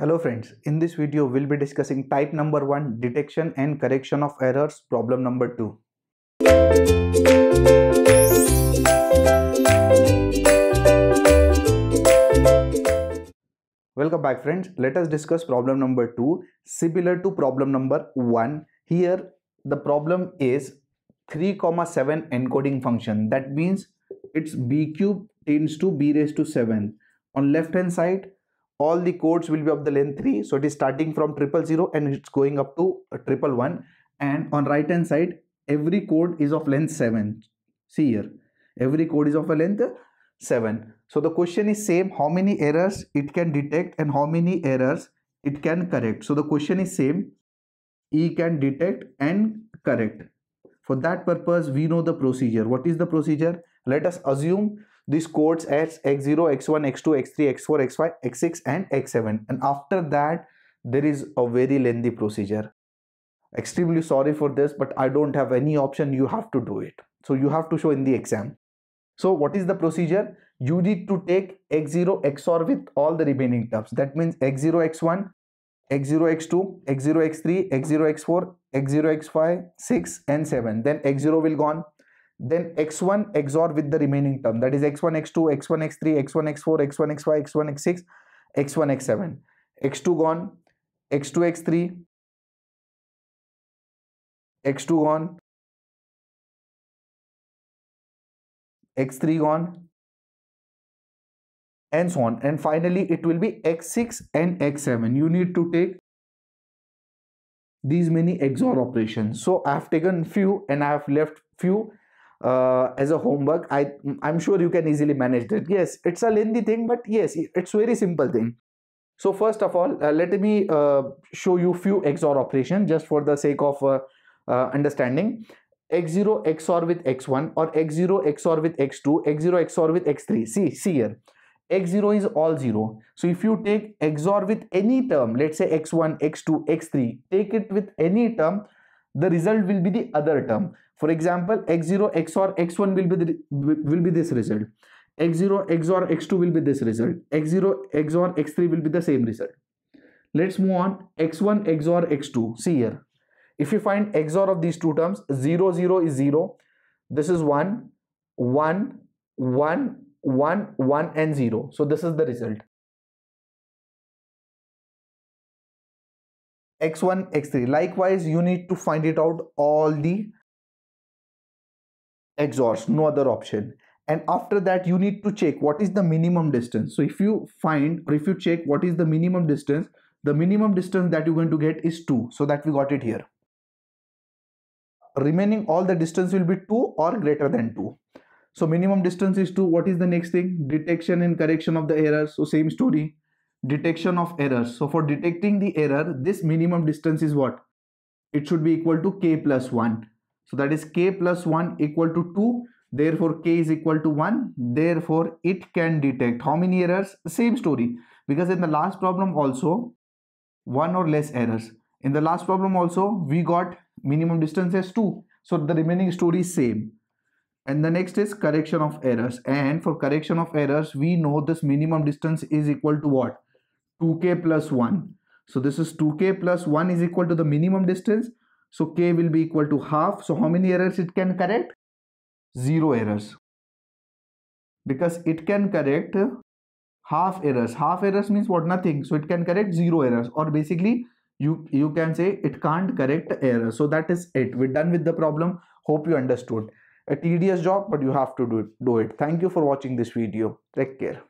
Hello friends, in this video we'll be discussing type number 1, detection and correction of errors, problem number 2. Welcome back friends, let us discuss problem number 2, similar to problem number 1. Here the problem is 3,7 encoding function, that means it's b cube tends to b raised to 7. On left hand side, all the codes will be of the length 3, so it is starting from 000 and it's going up to 111, and on right hand side every code is of length 7. See here, every code is of a length 7. So the question is same, how many errors it can detect and how many errors it can correct. So the question is same, E can detect and correct. For that purpose we know the procedure. What is the procedure? Let us assume these codes as x0, x1, x2, x3, x4, x5, x6 and x7, and after that there is a very lengthy procedure. Extremely sorry for this, but I don't have any option, you have to do it. So you have to show in the exam. So what is the procedure? You need to take x0 XOR with all the remaining terms. That means x0 x1, x0 x2, x0 x3, x0 x4, x0 x5, 6 and 7. Then x0 will gone. Then x1 XOR with the remaining term, that is x1 x2, x1 x3, x1 x4, x1 x5, x1 x6, x1 x7. x2 gone, x2 x3, x2 gone, x3 gone, and so on, and finally it will be x6 and x7. You need to take these many XOR operations. So I have taken few and I have left few as a homework. I'm sure you can easily manage that. Yes, it's a lengthy thing, but yes, it's very simple thing. So first of all, let me show you few XOR operations just for the sake of understanding. X0 XOR with X1, or X0 XOR with X2, X0 XOR with X3. See here, X0 is all 0. So if you take XOR with any term, let's say X1, X2, X3, take it with any term, the result will be the other term. For example, x0 XOR x1 will be this result. x0 XOR x2 will be this result. x0 XOR x3 will be the same result. Let's move on. x1 XOR x2. See here. If you find XOR of these two terms, 0, 0 is 0. This is 1, 1, 1, 1, 1 and 0. So this is the result. x1, x3. Likewise, you need to find it out all the XORs, no other option, and after that you need to check what is the minimum distance. So if you find, or if you check what is the minimum distance, the minimum distance that you're going to get is 2. So that we got it here. Remaining all the distance will be 2 or greater than 2. So minimum distance is 2. What is the next thing? Detection and correction of the errors. So same story, detection of errors. So for detecting the error, this minimum distance is what? It should be equal to k plus 1. So that is k plus 1 equal to 2, therefore k is equal to 1, therefore it can detect. How many errors? Same story, because in the last problem also, one or less errors. In the last problem also, we got minimum distance as 2. So the remaining story is same. And the next is correction of errors. And for correction of errors, we know this minimum distance is equal to what? 2k plus 1. So this is 2k plus 1 is equal to the minimum distance. So k will be equal to half. So how many errors it can correct? 0 errors, because it can correct half errors. Half errors means what? Nothing. So it can correct 0 errors, or basically you can say it can't correct errors. So that is it. We're done with the problem. Hope you understood. A tedious job, but you have to do it. Thank you for watching this video. Take care.